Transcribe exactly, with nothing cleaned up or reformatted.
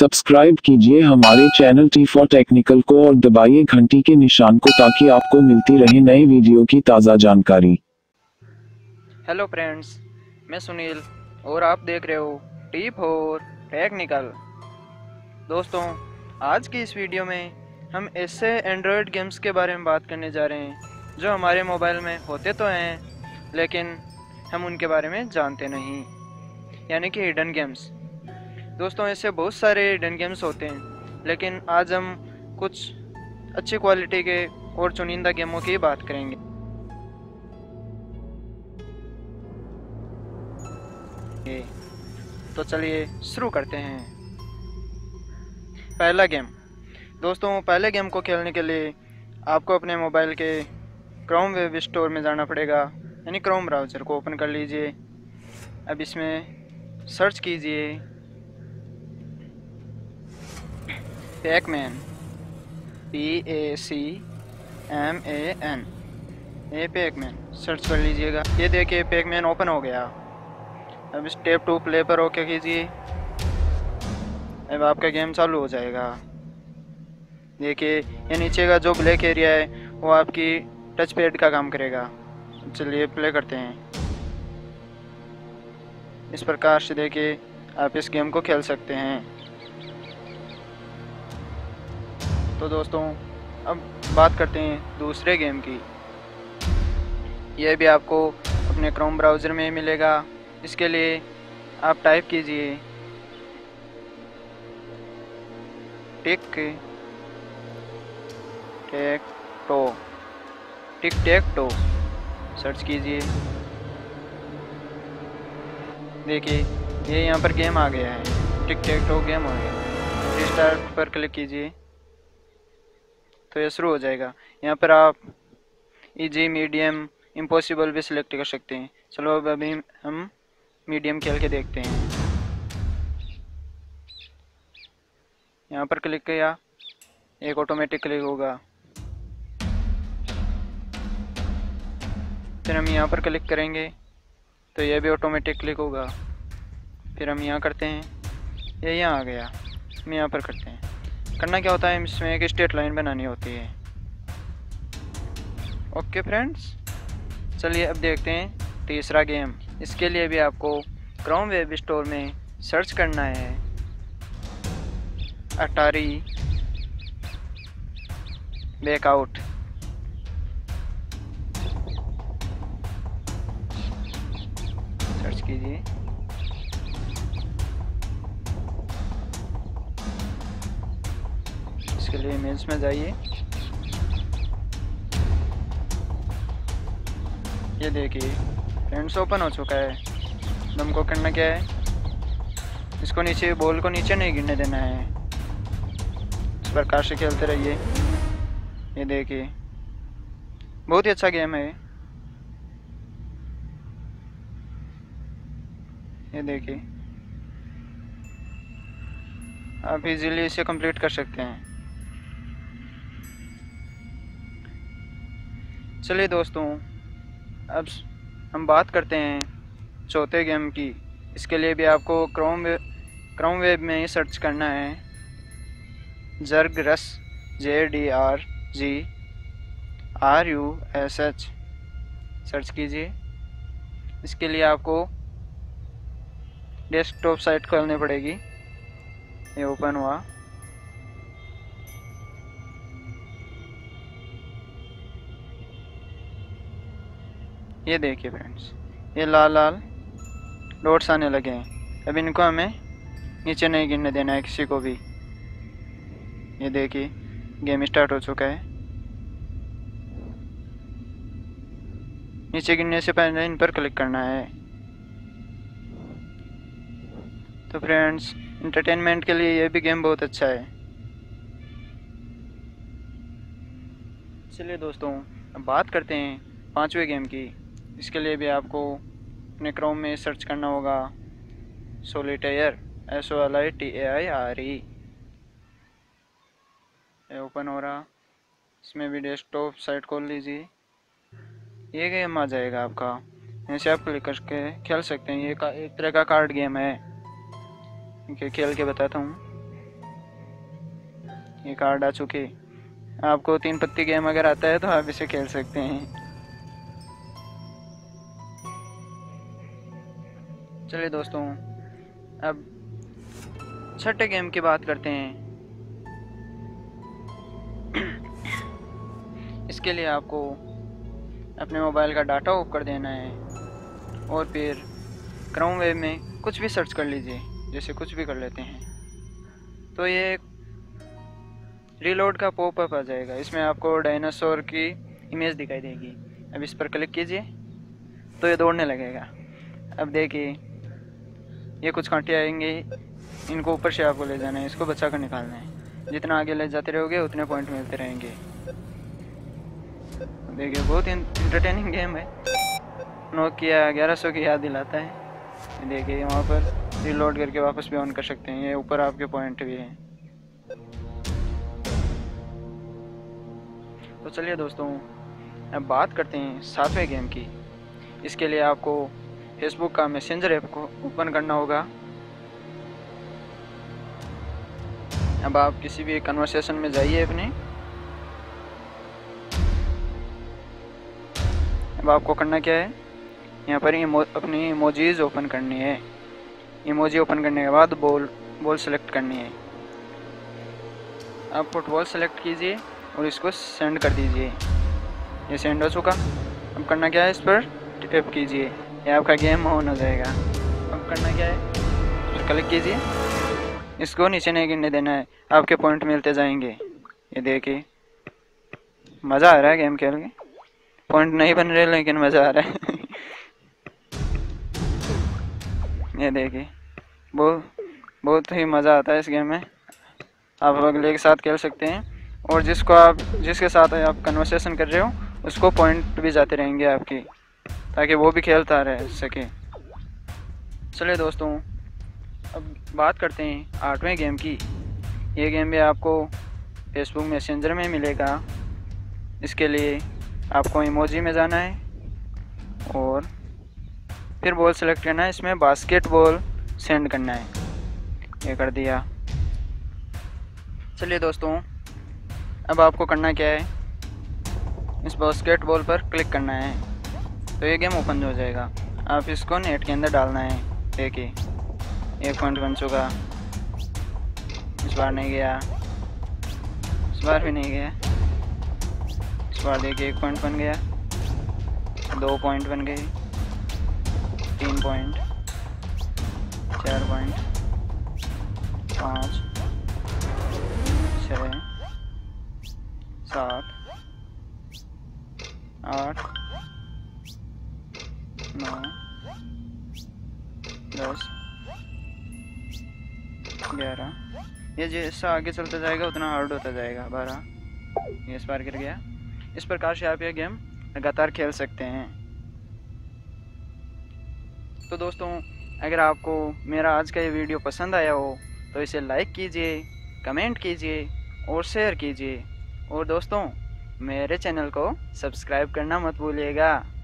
Subscribe कीजिए हमारे channel T for technical को और दबाइए घंटी के निशान को ताकि आपको मिलती रहे नए वीडियो की ताज़ा जानकारी। हेलो फ्रेंड्स, मैं सुनील और आप देख रहे हो टी फॉर टेक्निकल। दोस्तों, आज की इस वीडियो में हम ऐसे एंड्रॉयड गेम्स के बारे में बात करने जा रहे हैं जो हमारे मोबाइल में होते तो हैं लेकिन हम उनके बारे में जानते नहीं, यानी कि हिडन गेम्स। दोस्तों, ऐसे बहुत सारे हिडन गेम्स होते हैं लेकिन आज हम कुछ अच्छी क्वालिटी के और चुनिंदा गेमों की बात करेंगे। तो चलिए शुरू करते हैं। पहला गेम। दोस्तों, पहले गेम को खेलने के लिए आपको अपने मोबाइल के क्रोम वेब स्टोर में जाना पड़ेगा, यानी क्रोम ब्राउज़र को ओपन कर लीजिए। अब इसमें सर्च कीजिए Pacman, P A C M A N, ये पैकमैन सर्च कर लीजिएगा। ये देखिए पैकमैन ओपन हो गया। अब स्टेप टू प्ले पर ओके कीजिए। अब आपका गेम चालू हो जाएगा। देखिए ये नीचे का जो ब्लैक एरिया है वो आपकी टच पैड का काम करेगा। चलिए प्ले करते हैं। इस प्रकार से देखिए आप इस गेम को खेल सकते हैं। तो दोस्तों, अब बात करते हैं दूसरे गेम की। यह भी आपको अपने क्रोम ब्राउज़र में मिलेगा। इसके लिए आप टाइप कीजिए tic tac toe, tic tac toe search कीजिए। देखिए ये यहाँ पर गेम आ गया है, टिक टैक टो गेम हो गया। रिस्टार्ट पर क्लिक कीजिए तो ये शुरू हो जाएगा। यहाँ पर आप इजी, मीडियम, इम्पॉसिबल भी सिलेक्ट कर सकते हैं। चलो अब अभी हम मीडियम खेल के देखते हैं। यहाँ पर क्लिक किया, एक ऑटोमेटिक क्लिक होगा। फिर हम यहाँ पर क्लिक करेंगे तो यह भी ऑटोमेटिक क्लिक होगा। फिर हम यहाँ करते हैं, ये यहाँ आ गया। हम यहाँ पर करते हैं। करना क्या होता है, इसमें एक स्ट्रेट लाइन बनानी होती है। ओके फ्रेंड्स, चलिए अब देखते हैं तीसरा गेम। इसके लिए भी आपको क्रोम वेब स्टोर में सर्च करना है अटारी ब्रेकआउट। सर्च कीजिए। के लिए इमेज में जाइए। ये देखिए फ्रेंड्स ओपन हो चुका है। अब हमको करना क्या है, इसको नीचे, बॉल को नीचे नहीं गिरने देना है। इस प्रकार से खेलते रहिए। ये देखिए बहुत ही अच्छा गेम है। ये देखिए आप इजीली इसे कंप्लीट कर सकते हैं। चलिए दोस्तों, अब हम बात करते हैं चौथे गेम की। इसके लिए भी आपको क्रोम क्रोम वेब में ही सर्च करना है zerg, J D R G R U S H search कीजिए। इसके लिए आपको डेस्कटॉप साइट खोलनी पड़ेगी। ये ओपन हुआ। ये देखिए फ्रेंड्स, ये लाल लाल डॉट्स आने लगे हैं। अब इनको हमें नीचे नहीं गिरने देना है किसी को भी। ये देखिए गेम स्टार्ट हो चुका है। नीचे गिरने से पहले इन पर क्लिक करना है। तो फ्रेंड्स, एंटरटेनमेंट के लिए यह भी गेम बहुत अच्छा है। चलिए दोस्तों, अब बात करते हैं पांचवें गेम की। इसके लिए भी आपको अपने क्रोम में सर्च करना होगा solitaire, S O L I T A I R E. Open हो रहा। इसमें भी डेस्कटॉप साइट खोल लीजिए। ये गेम आ जाएगा आपका। ऐसे आप क्लिक करके खेल सकते हैं। ये का एक तरह का कार्ड गेम है। खेल के बताता हूँ। ये कार्ड आ चुकी। आपको तीन पत्ती गेम अगर आता है तो आप इसे खेल सकते हैं। चलिए दोस्तों, अब छठे गेम की बात करते हैं। इसके लिए आपको अपने मोबाइल का डाटा ऑफ कर देना है और फिर क्रोम वेब में कुछ भी सर्च कर लीजिए, जैसे कुछ भी कर लेते हैं। तो ये रीलोड का पॉपअप आ जाएगा, इसमें आपको डायनासोर की इमेज दिखाई देगी। अब इस पर क्लिक कीजिए तो ये दौड़ने लगेगा। अब देखिए ये कुछ कांटे आएंगे, इनको ऊपर से आपको ले जाना है, इसको बचा कर निकालना है। जितना आगे ले जाते रहोगे उतने पॉइंट मिलते रहेंगे। देखिए बहुत इंटरटेनिंग गेम है, नोकिया ग्यारह सौ की याद दिलाता है। देखिए वहाँ पर रिलोड करके वापस भी ऑन कर सकते हैं, ये ऊपर आपके पॉइंट भी हैं। तो चलिए दोस्तों, अब बात करते हैं सातवें गेम की। इसके लिए आपको फेसबुक का मैसेंजर ऐप को ओपन करना होगा। अब आप किसी भी कन्वर्सेशन में जाइए अपने। अब आपको करना क्या है, यहाँ पर इमो, अपनी इमोजीज ओपन करनी है। इमोजी ओपन करने के बाद बॉल बॉल सेलेक्ट करनी है। आप फुटबॉल सेलेक्ट कीजिए और इसको सेंड कर दीजिए। ये सेंड हो चुका। अब करना क्या है, इस पर टैप कीजिए, ये आपका गेम ऑन हो जाएगा। अब करना क्या है, इस पर क्लिक कीजिए, इसको नीचे नहीं गिरने देना है, आपके पॉइंट मिलते जाएंगे। ये देखिए मज़ा आ रहा है गेम खेल के, पॉइंट नहीं बन रहे लेकिन मज़ा आ रहा है। ये देखिए बहुत बहुत ही मज़ा आता है इस गेम में। आप अगले के साथ खेल सकते हैं और जिसको आप जिसके साथ आप कन्वर्सेशन कर रहे हो उसको पॉइंट भी जाते रहेंगे आपके, ताकि वो भी खेलता रह सके। चलिए दोस्तों, अब बात करते हैं आठवें गेम की। ये गेम भी आपको फेसबुक मैसेंजर में मिलेगा। इसके लिए आपको इमोजी में जाना है और फिर बॉल सेलेक्ट करना है, इसमें बास्केटबॉल सेंड करना है। ये कर दिया। चलिए दोस्तों, अब आपको करना क्या है, इस बास्केटबॉल पर क्लिक करना है तो ये गेम ओपन हो जाएगा। आप इसको नेट के अंदर डालना है। देखिए एक पॉइंट बन चुका, इस बार नहीं गया, इस बार भी नहीं गया, इस बार देखिए एक पॉइंट बन गया, दो पॉइंट बन गए, तीन पॉइंट, चार पॉइंट, पाँच, छः, सात, आठ, नौ, दस, ग्यारह। ये जैसा आगे चलता जाएगा उतना हार्ड होता जाएगा। बारह, ये इस बार गिर गया। इस प्रकार से आप ये गेम लगातार खेल सकते हैं। तो दोस्तों, अगर आपको मेरा आज का ये वीडियो पसंद आया हो तो इसे लाइक कीजिए, कमेंट कीजिए और शेयर कीजिए। और दोस्तों, मेरे चैनल को सब्सक्राइब करना मत भूलिएगा।